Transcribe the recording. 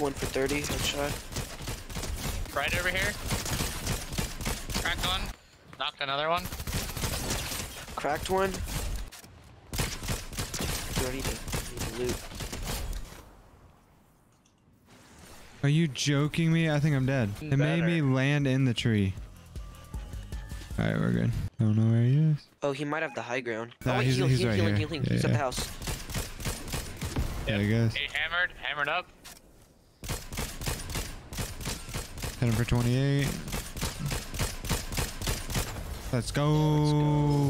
1 for 30, headshot. Right over here. Cracked one. Knocked another one. Cracked one. I need to loot. Are you joking me? I think I'm dead. It made me land in the tree. Alright, we're good. I don't know where he is. Oh, he might have the high ground. Nah, oh, wait, he's right here. Healing. Yeah, he's at the house. Yeah, I guess. He hammered up. Heading for 28. Let's go.